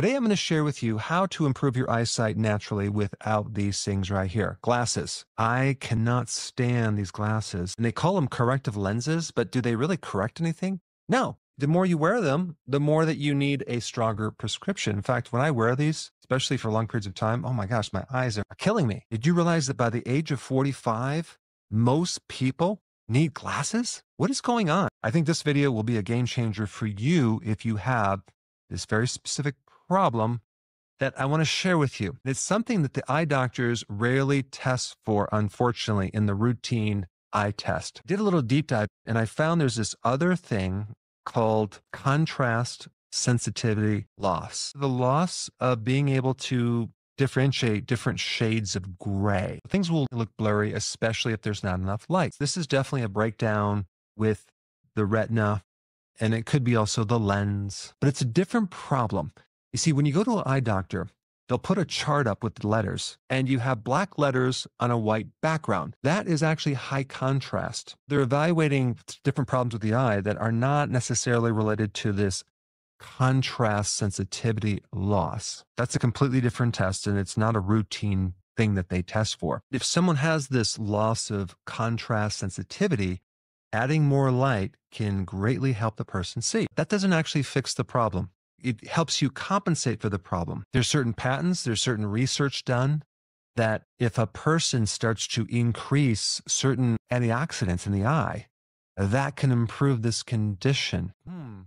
Today I'm going to share with you how to improve your eyesight naturally without these things right here. Glasses. I cannot stand these glasses, and they call them corrective lenses, but do they really correct anything? No. The more you wear them, the more that you need a stronger prescription. In fact, when I wear these, especially for long periods of time, oh my gosh, my eyes are killing me. Did you realize that by the age of 45, most people need glasses? What is going on? I think this video will be a game changer for you if you have this very specific problem that I want to share with you. It's something that the eye doctors rarely test for, unfortunately, in the routine eye test. I did a little deep dive, and I found there's this other thing called contrast sensitivity loss. The loss of being able to differentiate different shades of gray. Things will look blurry, especially if there's not enough light. This is definitely a breakdown with the retina, and it could be also the lens, but it's a different problem. You see, when you go to an eye doctor, they'll put a chart up with the letters, and you have black letters on a white background. That is actually high contrast. They're evaluating different problems with the eye that are not necessarily related to this contrast sensitivity loss. That's a completely different test, and it's not a routine thing that they test for. If someone has this loss of contrast sensitivity, adding more light can greatly help the person see. That doesn't actually fix the problem. It helps you compensate for the problem. There's certain patents, there's certain research done that if a person starts to increase certain antioxidants in the eye, that can improve this condition.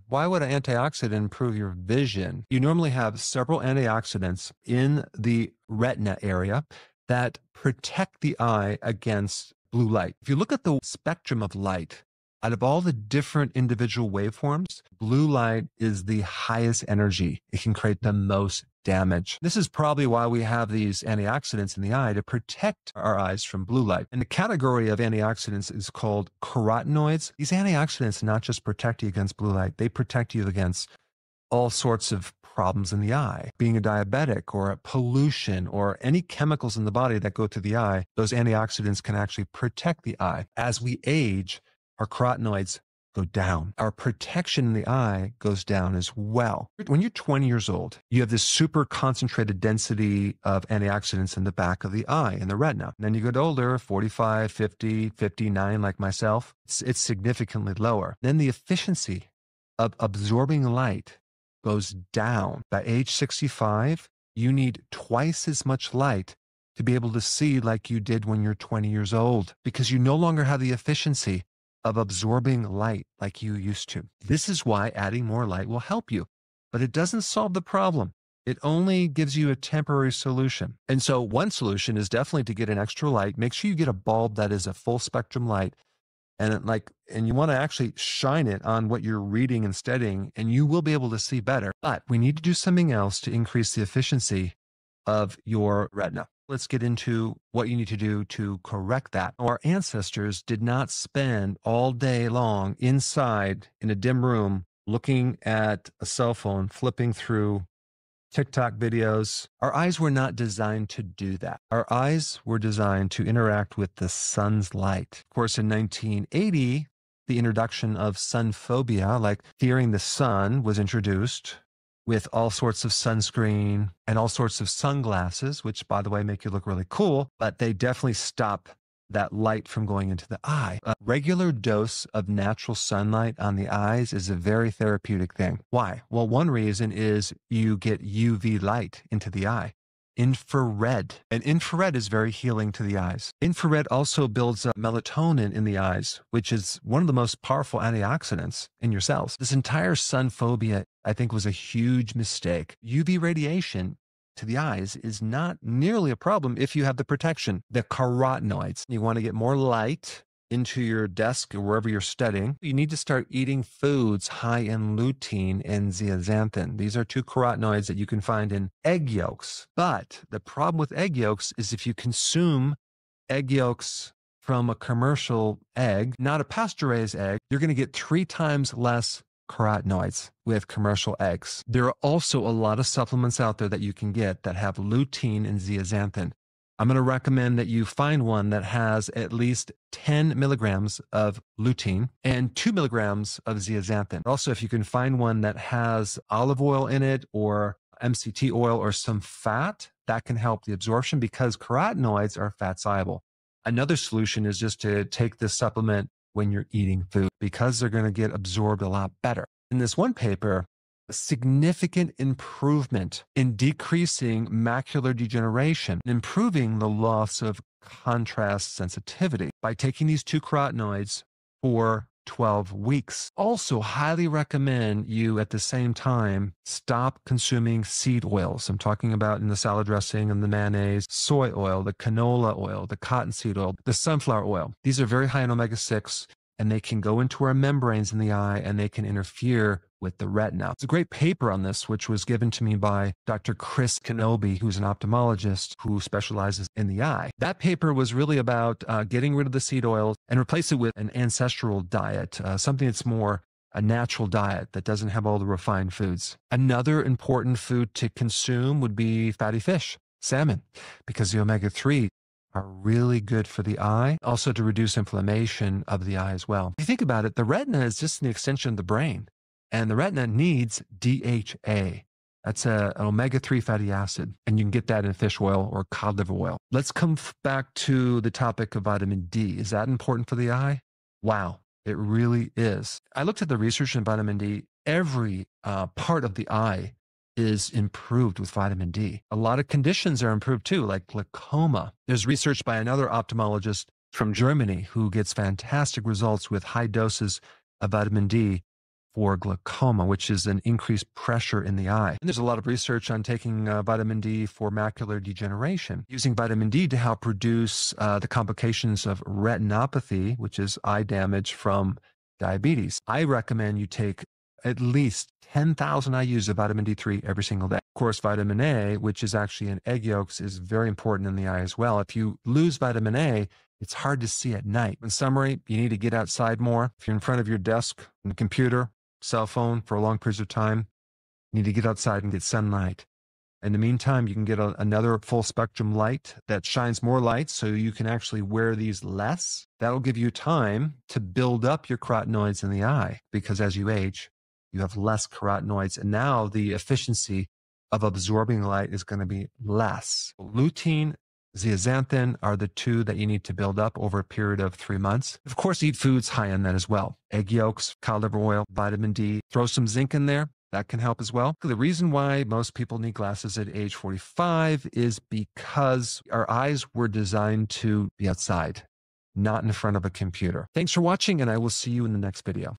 Why would an antioxidant improve your vision? You normally have several antioxidants in the retina area that protect the eye against blue light. If you look at the spectrum of light, out of all the different individual waveforms, blue light is the highest energy. It can create the most damage. This is probably why we have these antioxidants in the eye, to protect our eyes from blue light. And the category of antioxidants is called carotenoids. These antioxidants not just protect you against blue light, they protect you against all sorts of problems in the eye. Being a diabetic or a pollution or any chemicals in the body that go through the eye, those antioxidants can actually protect the eye. As we age, our carotenoids go down. Our protection in the eye goes down as well. When you're 20 years old, you have this super concentrated density of antioxidants in the back of the eye, in the retina. And then you get older, 45, 50, 59, like myself, it's significantly lower. Then the efficiency of absorbing light goes down. By age 65, you need twice as much light to be able to see like you did when you're 20 years old, because you no longer have the efficiency of absorbing light like you used to. This is why adding more light will help you, but it doesn't solve the problem. It only gives you a temporary solution. And so one solution is definitely to get an extra light. Make sure you get a bulb that is a full spectrum light, and you want to actually shine it on what you're reading and studying, and you will be able to see better. But we need to do something else to increase the efficiency of your retina. Let's get into what you need to do to correct that. Our ancestors did not spend all day long inside in a dim room looking at a cell phone, flipping through TikTok videos. Our eyes were not designed to do that. Our eyes were designed to interact with the sun's light. Of course, in 1980, the introduction of sun phobia, like fearing the sun, was introduced, with all sorts of sunscreen and all sorts of sunglasses, which, by the way, make you look really cool, but they definitely stop that light from going into the eye. A regular dose of natural sunlight on the eyes is a very therapeutic thing. Why? Well, one reason is you get UV light into the eye. Infrared. And infrared is very healing to the eyes. Infrared also builds up melatonin in the eyes, which is one of the most powerful antioxidants in your cells. This entire sun phobia, I think, was a huge mistake. UV radiation to the eyes is not nearly a problem if you have the protection. The carotenoids. You want to get more light into your desk or wherever you're studying. You need to start eating foods high in lutein and zeaxanthin. These are two carotenoids that you can find in egg yolks. But the problem with egg yolks is if you consume egg yolks from a commercial egg, not a pasture-raised egg, you're going to get 3 times less carotenoids with commercial eggs. There are also a lot of supplements out there that you can get that have lutein and zeaxanthin. I'm going to recommend that you find one that has at least 10 milligrams of lutein and 2 milligrams of zeaxanthin. Also, if you can find one that has olive oil in it or MCT oil or some fat, that can help the absorption because carotenoids are fat soluble. Another solution is just to take this supplement when you're eating food because they're going to get absorbed a lot better. In this one paper, a significant improvement in decreasing macular degeneration, improving the loss of contrast sensitivity by taking these two carotenoids for 12 weeks. Also highly recommend you at the same time stop consuming seed oils. I'm talking about in the salad dressing and the mayonnaise, soy oil, the canola oil, the cottonseed oil, the sunflower oil. These are very high in omega-6 and they can go into our membranes in the eye and they can interfere with the retina. It's a great paper on this, which was given to me by Dr. Chris Knobbe, who's an ophthalmologist who specializes in the eye. That paper was really about getting rid of the seed oils and replace it with an ancestral diet, something that's more a natural diet that doesn't have all the refined foods. Another important food to consume would be fatty fish, salmon, because the omega-3 are really good for the eye, also to reduce inflammation of the eye as well. If you think about it, the retina is just an extension of the brain. And the retina needs DHA. That's an omega-3 fatty acid. And you can get that in fish oil or cod liver oil. Let's come back to the topic of vitamin D. Is that important for the eye? Wow, it really is. I looked at the research in vitamin D. Every part of the eye is improved with vitamin D. A lot of conditions are improved too, like glaucoma. There's research by another ophthalmologist from Germany who gets fantastic results with high doses of vitamin D for glaucoma, which is an increased pressure in the eye. And there's a lot of research on taking vitamin D for macular degeneration, using vitamin D to help reduce the complications of retinopathy, which is eye damage from diabetes. I recommend you take at least 10,000 IUs of vitamin D3 every single day. Of course, vitamin A, which is actually in egg yolks, is very important in the eye as well. If you lose vitamin A, it's hard to see at night. In summary, you need to get outside more. If you're in front of your desk and computer, cell phone for long periods of time, you need to get outside and get sunlight. In the meantime, you can get another full spectrum light that shines more light so you can actually wear these less. That'll give you time to build up your carotenoids in the eye because as you age, you have less carotenoids and now the efficiency of absorbing light is going to be less. Lutein, zeaxanthin are the two that you need to build up over a period of 3 months. Of course, eat foods high in that as well. Egg yolks, cod liver oil, vitamin D, throw some zinc in there. That can help as well. The reason why most people need glasses at age 45 is because our eyes were designed to be outside, not in front of a computer. Thanks for watching, and I will see you in the next video.